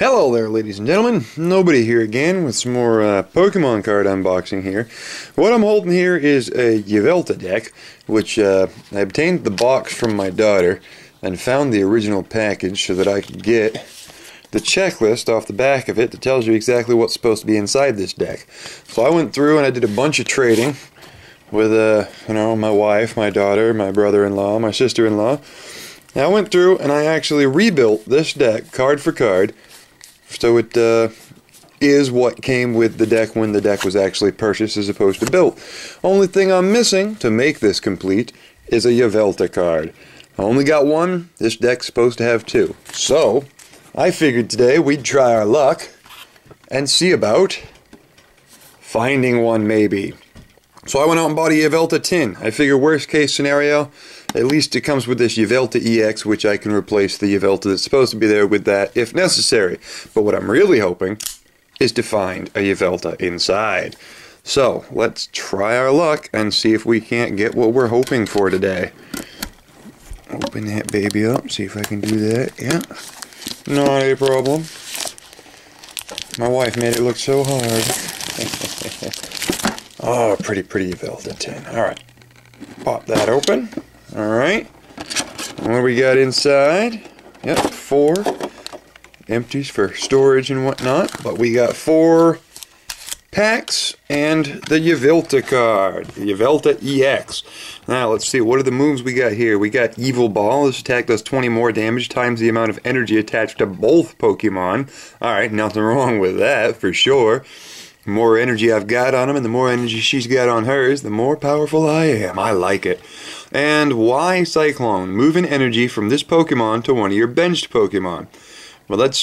Hello there, ladies and gentlemen. Nobody here again with some more Pokemon card unboxing here. What I'm holding here is a Yveltal deck, which I obtained the box from my daughter and found the original package so that I could get the checklist off the back of it that tells you exactly what's supposed to be inside this deck. So I went through and I did a bunch of trading with my wife, my daughter, my brother-in-law, my sister-in-law. I went through and I actually rebuilt this deck card for card. So it is what came with the deck when the deck was actually purchased as opposed to built. Only thing I'm missing to make this complete is a Yveltal card. I only got one. This deck's supposed to have two. So I figured today we'd try our luck and see about finding one maybe. So I went out and bought a Yveltal tin. I figure worst case scenario, at least it comes with this Yveltal EX, which I can replace the Yveltal that's supposed to be there with that if necessary. But what I'm really hoping is to find a Yveltal inside. So let's try our luck and see if we can't get what we're hoping for today. Open that baby up, see if I can do that. Yeah, not a problem. My wife made it look so hard. Oh, pretty Yveltal tin. Alright. Pop that open. Alright. What do we got inside? Yep, 4 empties for storage and whatnot. But we got 4 packs and the Yveltal card. The Yveltal EX. Now, let's see. What are the moves we got here? We got Evil Ball. This attack does 20 more damage times the amount of energy attached to both Pokemon. Alright, nothing wrong with that for sure. The more energy I've got on him and the more energy she's got on hers, the more powerful I am. I like it. And why Cyclone? Move an energy from this Pokemon to one of your benched Pokemon. Well, that's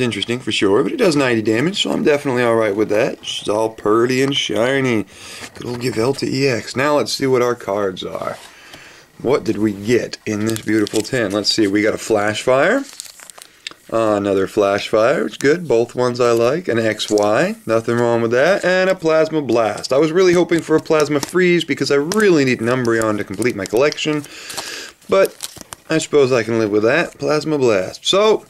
interesting for sure, but it does 90 damage, so I'm definitely alright with that. She's all purdy and shiny. Good old Yveltal EX. Now let's see what our cards are. What did we get in this beautiful tin? Let's see. We got a Flashfire. Another Flashfire, it's good, both ones I like, an XY, nothing wrong with that, and a Plasma Blast. I was really hoping for a Plasma Freeze because I really need an Umbreon to complete my collection, but I suppose I can live with that, Plasma Blast. So,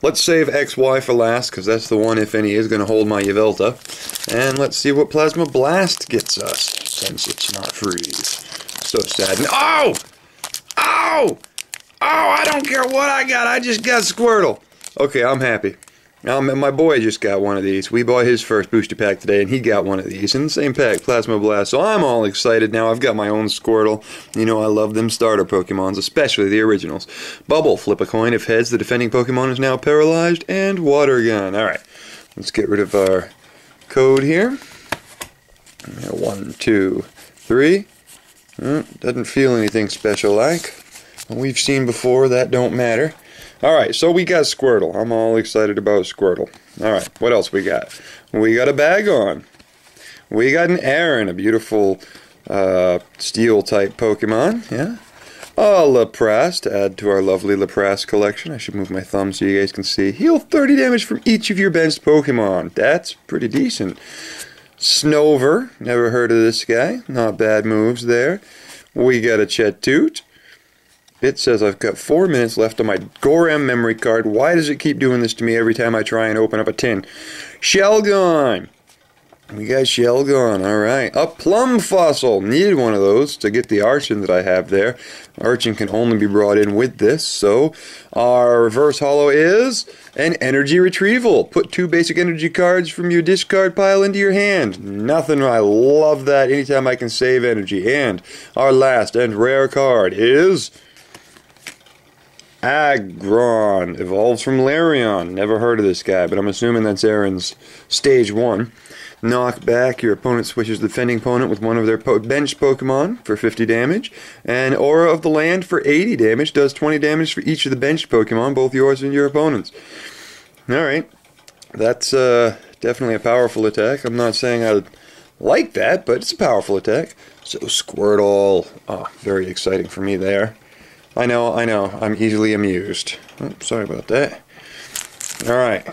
let's save XY for last, because that's the one, if any, is going to hold my Yveltal, and let's see what Plasma Blast gets us, since it's not Freeze. So sad. Oh! Oh! Oh, I don't care what I got. I just got Squirtle. Okay, I'm happy. My boy just got one of these. We bought his first booster pack today, and he got one of these. In the same pack, Plasma Blast. So I'm all excited now. I've got my own Squirtle. You know I love them starter Pokemons, especially the originals. Bubble. Flip a coin. If heads, the defending Pokemon is now paralyzed. And Water Gun. All right. Let's get rid of our code here. 1, 2, 3. Doesn't feel anything special like. We've seen before, that don't matter. Alright, so we got Squirtle. I'm all excited about Squirtle. Alright, what else we got? We got a Bagon. We got an Aron, a beautiful steel-type Pokemon. Yeah. A Lapras, to add to our lovely Lapras collection. I should move my thumb so you guys can see. Heal 30 damage from each of your benched Pokemon. That's pretty decent. Snover, never heard of this guy. Not bad moves there. We got a Chetute. It says I've got 4 minutes left on my Gorham memory card. Why does it keep doing this to me every time I try and open up a tin? Shelgon! We got Shelgon, alright. A Plum Fossil! Needed one of those to get the Archon that I have there. Archon can only be brought in with this, so our Reverse Holo is an Energy Retrieval. Put 2 basic energy cards from your discard pile into your hand. Nothing, I love that anytime I can save energy. And our last and rare card is Aggron, evolves from Larion. Never heard of this guy, but I'm assuming that's Aron's stage 1. Knock back, your opponent switches the defending opponent with one of their bench Pokemon for 50 damage. And Aura of the Land for 80 damage, does 20 damage for each of the benched Pokemon, both yours and your opponent's. Alright, that's definitely a powerful attack. I'm not saying I like that, but it's a powerful attack. So Squirtle, oh, very exciting for me there. I know, I'm easily amused. Oh, sorry about that. Alright,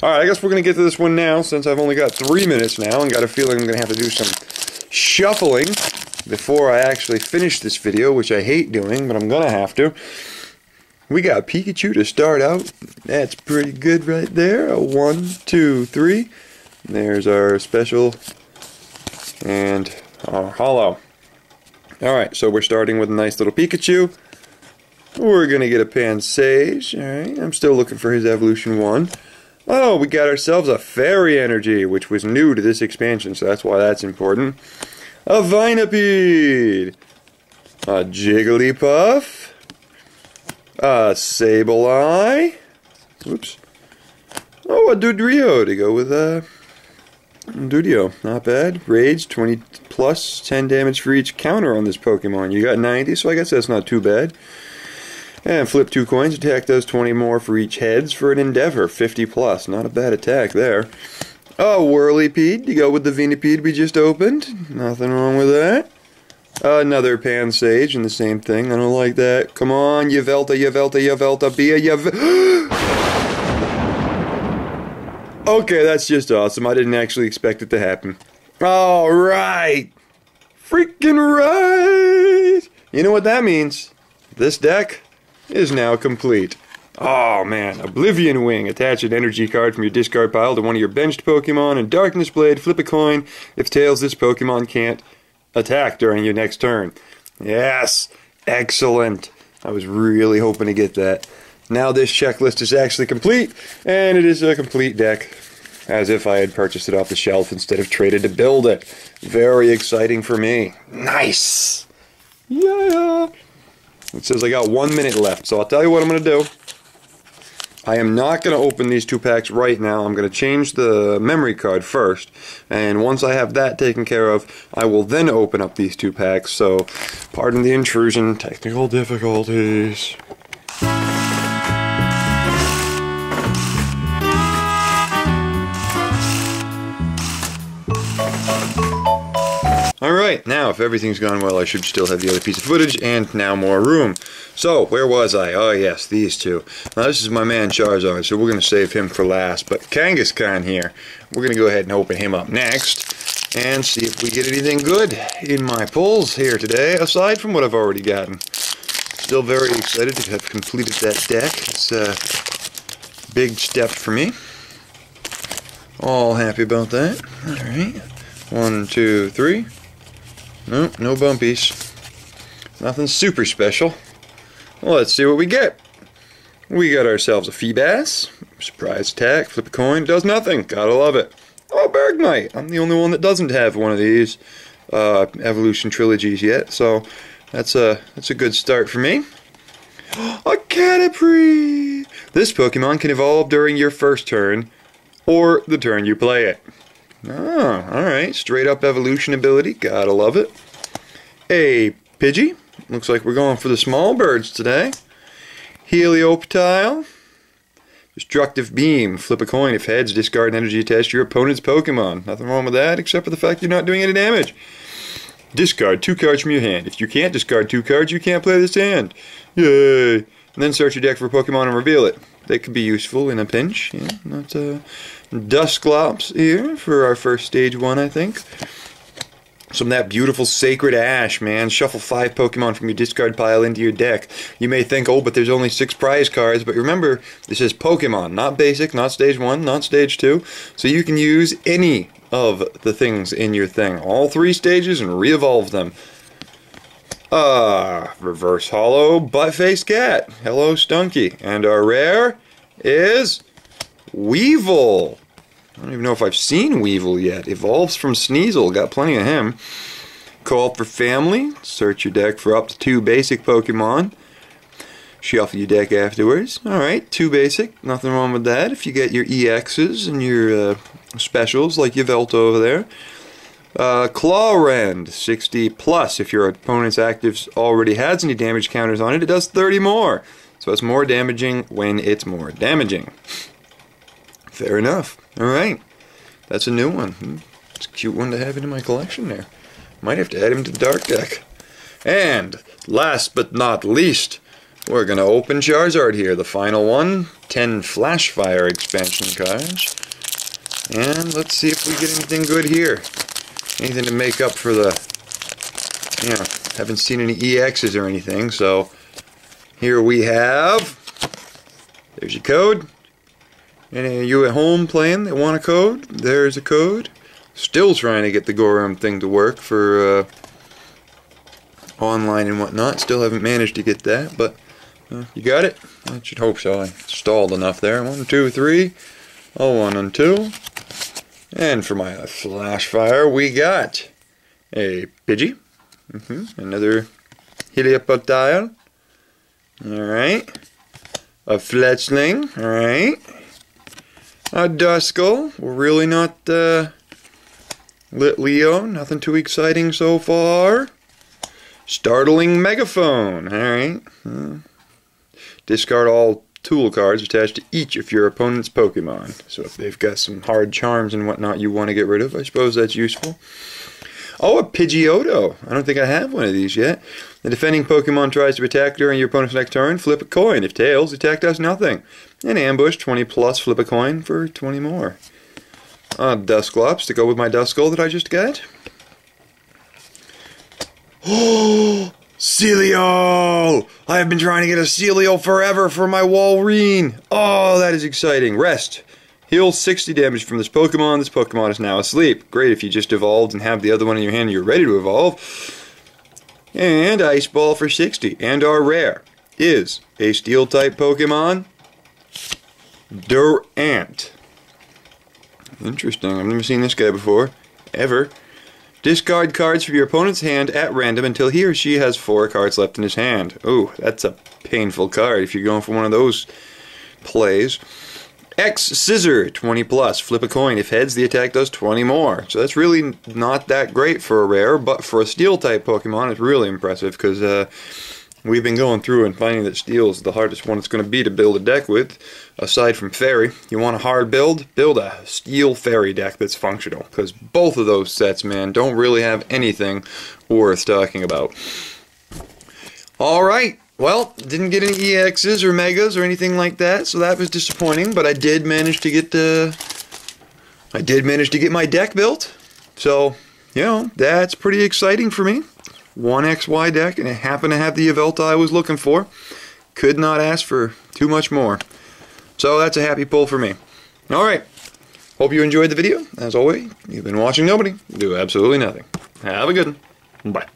I guess we're going to get to this one now, since I've only got 3 minutes now, and got a feeling I'm going to have to do some shuffling before I actually finish this video, which I hate doing, but I'm going to have to. We got Pikachu to start out. That's pretty good right there. A 1, 2, 3. There's our special and our holo. Alright, so we're starting with a nice little Pikachu. We're going to get a Pansage. Alright, I'm still looking for his evolution 1. Oh, we got ourselves a Fairy Energy, which was new to this expansion, so that's why that's important. A Vinapede. A Jigglypuff. A Sableye. Oops. Oh, a Dugtrio to go with a Dudio. Not bad. Rage, 20 plus 10 damage for each counter on this Pokemon. You got 90, so I guess that's not too bad. And flip 2 coins, attack those 20 more for each heads for an endeavor, 50 plus. Not a bad attack there. A Whirlipede to go with the Venipede we just opened. Nothing wrong with that. Another Pansage and the same thing. I don't like that. Come on, Yveltal, be a Okay, that's just awesome. I didn't actually expect it to happen. Alright! Freaking right! You know what that means? This deck is now complete. Oh man, Oblivion Wing. Attach an energy card from your discard pile to one of your benched Pokemon, and Darkness Blade, flip a coin. If tails, this Pokemon can't attack during your next turn. Yes! Excellent! I was really hoping to get that. Now this checklist is actually complete, and it is a complete deck, as if I had purchased it off the shelf instead of traded to build it. Very exciting for me. Nice! Yeah! It says I got 1 minute left, so I'll tell you what I'm going to do. I am not going to open these two packs right now. I'm going to change the memory card first, and once I have that taken care of, I will then open up these two packs, so pardon the intrusion, technical difficulties. Alright, now if everything's gone well, I should still have the other piece of footage, and now more room. So, where was I? Oh yes, these two. Now this is my man Charizard, so we're going to save him for last, but Kangaskhan here. We're going to go ahead and open him up next, and see if we get anything good in my pulls here today, aside from what I've already gotten. Still very excited to have completed that deck. It's a big step for me. All happy about that. Alright, 1, 2, 3. Nope, no bumpies. Nothing super special. Well, let's see what we get. We got ourselves a Feebas. Surprise attack, flip a coin, does nothing. Gotta love it. Oh, Bergmite. I'm the only one that doesn't have one of these evolution trilogies yet, so that's a good start for me. A Caterpie! This Pokemon can evolve during your first turn, or the turn you play it. Oh, alright. Straight up evolution ability. Gotta love it. A Pidgey. Looks like we're going for the small birds today. Helioptile. Destructive Beam. Flip a coin. If heads, discard energy attached to your opponent's Pokemon. Nothing wrong with that except for the fact you're not doing any damage. Discard 2 cards from your hand. If you can't discard 2 cards, you can't play this hand. Yay! And then search your deck for a Pokemon and reveal it. That could be useful in a pinch. Yeah, not Dusclops here for our first stage 1, I think. Some of that beautiful Sacred Ash, man. Shuffle 5 Pokemon from your discard pile into your deck. You may think, oh, but there's only 6 prize cards. But remember, this is Pokemon. Not basic, not stage 1, not stage 2. So you can use any of the things in your thing. All 3 stages and re-evolve them. Reverse hollow butt-faced cat. Hello, Stunky. And our rare is Weavile. I don't even know if I've seen Weavile yet. Evolves from Sneasel. Got plenty of him. Call for family. Search your deck for up to 2 basic Pokemon. Shuffle your deck afterwards. Alright, 2 basic. Nothing wrong with that. If you get your EXs and your specials, like Yveltal over there. Claw Rend, 60 plus. If your opponent's actives already has any damage counters on it, it does 30 more. So it's more damaging when it's more damaging. Fair enough. Alright. That's a new one. It's a cute one to have in my collection there. Might have to add him to the Dark Deck. And, last but not least, we're going to open Charizard here. The final one. 10 Flashfire expansion cards. And let's see if we get anything good here. Anything to make up for the, haven't seen any EXs or anything, so here we have There's your code. And you at home playing that want a code? There's a code. Still trying to get the Gorum thing to work for online and whatnot. Still haven't managed to get that, but you got it? I should hope so. I stalled enough there. 1, 2, 3. Oh, 1 and 2. And for my Flashfire, we got a Pidgey. Another Helioptile. Alright. A Fletchling. Alright. A Duskull. We're really not Lit Leo. Nothing too exciting so far. Startling Megaphone. Alright. Discard all tool cards attached to each of your opponent's Pokemon. So if they've got some hard charms and whatnot you want to get rid of, I suppose that's useful. Oh, a Pidgeotto. I don't think I have one of these yet. The defending Pokemon tries to attack during your opponent's next turn. Flip a coin. If tails, attack does nothing. In ambush, 20 plus, flip a coin for 20 more. Dusclops to go with my Duskull that I just got. Oh, Seelio! I have been trying to get a Seelio forever for my Walrein. Oh, that is exciting. Rest. Heal 60 damage from this Pokemon. This Pokemon is now asleep. Great if you just evolved and have the other one in your hand and you're ready to evolve. And Ice Ball for 60. And our rare is a Steel-type Pokemon, Durant. Interesting. I've never seen this guy before. Ever. Discard cards from your opponent's hand at random until he or she has 4 cards left in his hand. Ooh, that's a painful card if you're going for one of those plays. X Scissor, 20 plus. Flip a coin. If heads, the attack does 20 more. So that's really not that great for a rare, but for a Steel-type Pokemon, it's really impressive because we've been going through and finding that Steel is the hardest one it's going to be to build a deck with, aside from Fairy. You want a hard build? Build a Steel Fairy deck that's functional because both of those sets, man, don't really have anything worth talking about. All right. Well, didn't get any EXs or Megas or anything like that, so that was disappointing, but I did manage to get I did manage to get my deck built. So, you know, that's pretty exciting for me. 1XY deck, and it happened to have the Yveltal I was looking for. Could not ask for too much more. So that's a happy pull for me. Alright, hope you enjoyed the video. As always, you've been watching nobody do absolutely nothing. Have a good one. Bye.